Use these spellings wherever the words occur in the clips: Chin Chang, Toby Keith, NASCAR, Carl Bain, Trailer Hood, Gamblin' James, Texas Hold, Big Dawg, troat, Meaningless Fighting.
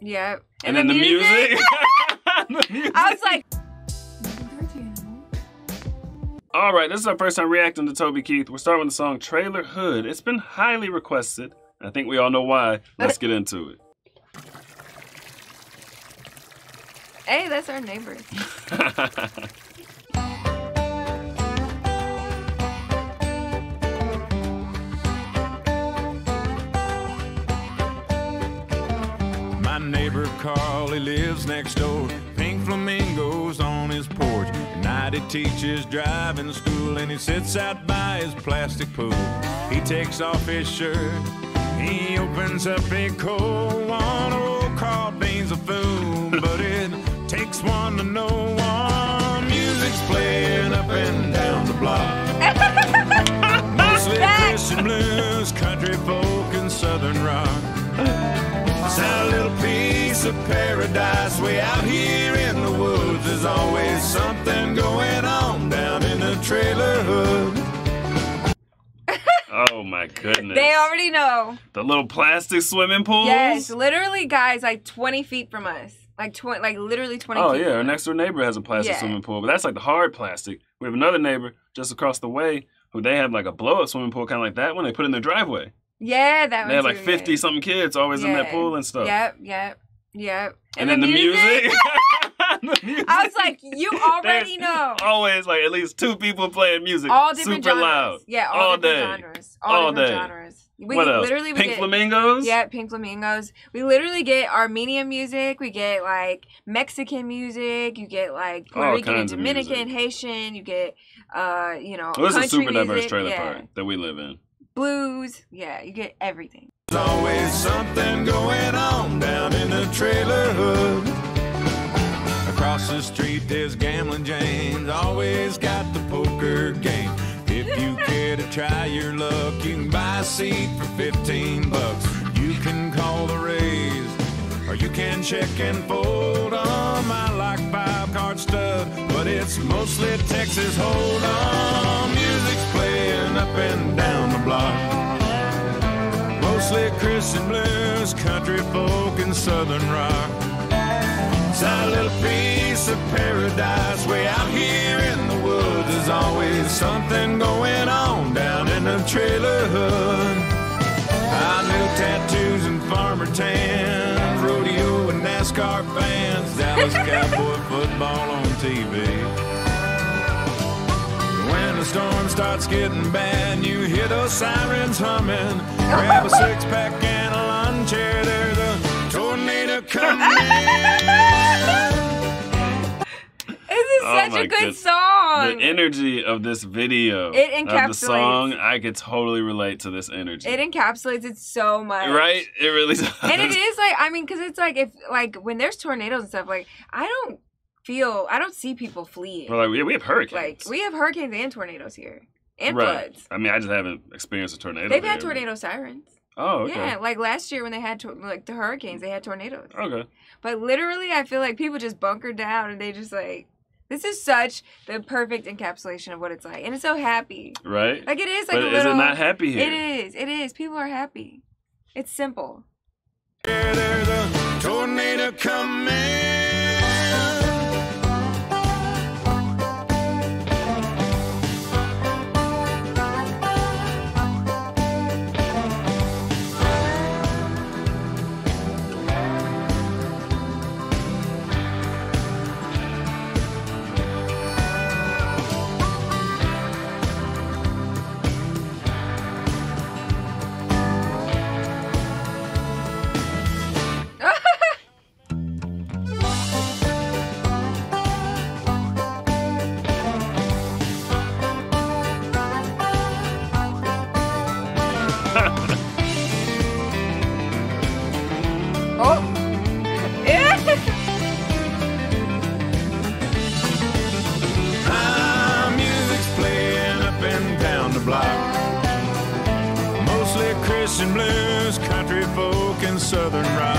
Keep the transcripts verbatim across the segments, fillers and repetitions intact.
Yep. And, and then the music. music. The music. I was like. All right, this is our first time reacting to Toby Keith. We're starting with the song Trailer Hood. It's been highly requested. I think we all know why. Let's get into it. Hey, that's our neighbor. My neighbor Carl, he lives next door. Pink flamingos on his porch. At night he teaches driving school and he sits out by his plastic pool. He takes off his shirt. He opens up a cold one. Oh, Carl Bain's a fool, but it takes one to know one. Music's playing up and down the block. Mostly Christian blues, country folk, and southern rock. A little piece of paradise way out here in the woods. There's always something going on down in the trailer hood. Oh my goodness. They already know. The little plastic swimming pools? Yes, literally, guys, like twenty feet from us. Like, tw like literally twenty oh, feet. Oh, yeah, our next door neighbor has a plastic yeah. swimming pool, but that's like the hard plastic. We have another neighbor just across the way who they have like a blow up swimming pool, kind of like that one they put in their driveway. Yeah, that one. They had like fifty something kids always yeah. in that pool and stuff. Yep, yep, yep. And, and then the, the music. music. The music. I was like, you already There's know. Always like at least two people playing music. All different super genres. loud. Yeah, all, all different day. genres. All, all different day. genres. We what else? Literally, we pink get, flamingos? Yeah, pink flamingos. We literally get Armenian music. We get like Mexican music. You get like Puerto Rican, Dominican, Haitian. You get, uh, you know, well, country music. This is a super music. diverse trailer yeah. park that we live in. Blues, yeah, you get everything. There's always something going on down in the trailer hood. Across the street there's Gamblin' James, always got the poker game. If you care to try your luck, you can buy a seat for fifteen bucks. You can call the Rays, or you can check and fold on. I like five-card stud, but it's mostly Texas Hold on. Music's playing up and down. Mostly Christian blues, country folk, and southern rock. It's a little piece of paradise way out here in the woods. There's always something going on down in the trailer hood. I knew tattoos and farmer tans, rodeo and NASCAR fans, Dallas Cowboy football on T V. When the storm starts getting bad, you hear those sirens humming. Grab a six-pack and a lawn chair, there's a tornado coming. This is oh such a good goodness. song. The energy of this video. It encapsulates. Of the song, I could totally relate to this energy. It encapsulates it so much. Right? It really does. And it is like, I mean, because it's like, if like when there's tornadoes and stuff, like, I don't... Feel I don't see people fleeing. Well, like, we have hurricanes. Like we have hurricanes and tornadoes here, and right. floods. I mean, I just haven't experienced a tornado. They've had tornado sirens. Oh, okay. Yeah, like last year when they had like the hurricanes, they had tornadoes. Okay. But literally, I feel like people just bunker down and they just like this is such the perfect encapsulation of what it's like, and it's so happy. Right. Like it is like but a is little. Is it not happy here? It is. It is. People are happy. It's simple. Yeah, there's a tornado coming. Christian blues, country folk, and southern rock.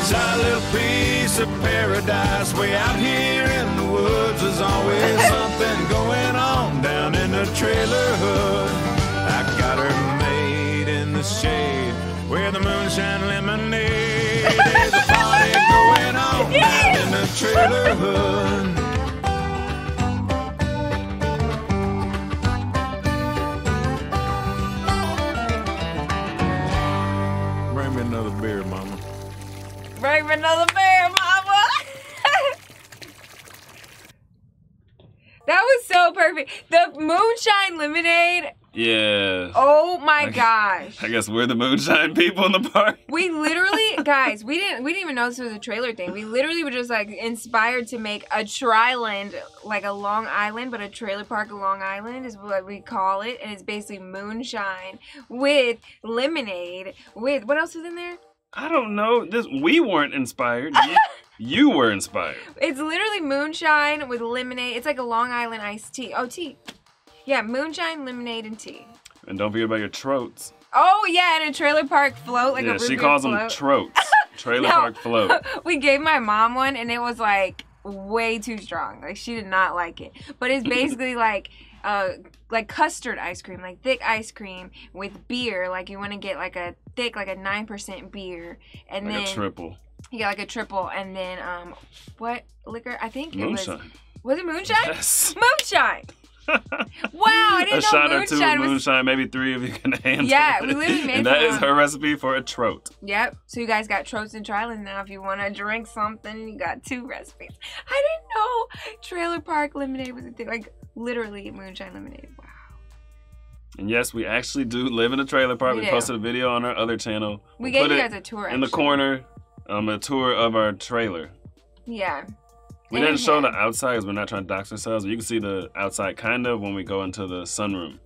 It's our little piece of paradise way out here in the woods. There's always something going on down in the trailer hood. I got her made in the shade where the moonshine lemonade. Trailer Hood. Bring me another beer, Mama. Bring me another beer, Mama. That was so perfect. The moonshine lemonade. Yeah. Oh my I gosh. Guess, I guess we're the moonshine people in the park. We literally, guys, we didn't we didn't even know this was a trailer thing. We literally were just like inspired to make a tri-land, like a Long Island, but a trailer park of Long Island is what we call it. And it's basically moonshine with lemonade with, what else is in there? I don't know. This we weren't inspired. You, you were inspired. It's literally moonshine with lemonade. It's like a Long Island iced tea. Oh, tea. Yeah, moonshine, lemonade, and tea. And don't forget about your troats. Oh, yeah, and a trailer park float. Like yeah, a she calls float. them troats. Trailer no, park float. We gave my mom one, and it was, like, way too strong. Like, she did not like it. But it's basically, like, uh, like custard ice cream, like thick ice cream with beer. Like, you want to get, like, a thick, like, a nine percent beer. And like then, a triple. You get, like, a triple. And then, um, what liquor? I think moonshine. it was. Was it moonshine? Yes. Moonshine. Wow, I didn't a know shot moonshine or two of was... moonshine, maybe three if you can handle yeah, it. Yeah, we literally made and that is her recipe for a troat. Yep. So you guys got troats and trailers now. If you want to drink something, you got two recipes. I didn't know trailer park lemonade was a thing. Like literally moonshine lemonade. Wow. And yes, we actually do live in a trailer park. We, we posted a video on our other channel. We, we gave you guys a tour in actually. the corner, um, a tour of our trailer. Yeah. We didn't show the outside because we're not trying to dox ourselves, but you can see the outside kind of when we go into the sunroom.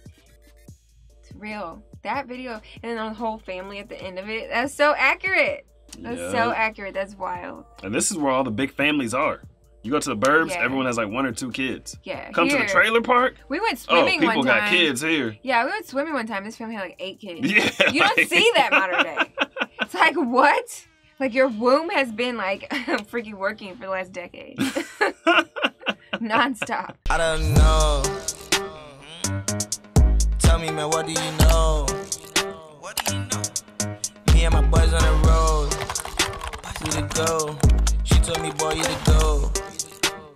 It's real. That video, and then the whole family at the end of it, that's so accurate. That's yeah. so accurate. That's wild. And this is where all the big families are. You go to the burbs, yeah. everyone has like one or two kids. Yeah. Come here. to the trailer park. We went swimming oh, one time. People got kids here. Yeah, we went swimming one time. This family had like eight kids. Yeah, you like... don't see that modern day. It's like, what? Like, your womb has been, like, freaking working for the last decade. Non-stop. I don't know. Tell me, man, what do you know? What do you know? Me and my boys on the road. We to go. She told me, boy, you to go.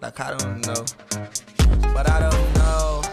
Like, I don't know. But I don't know.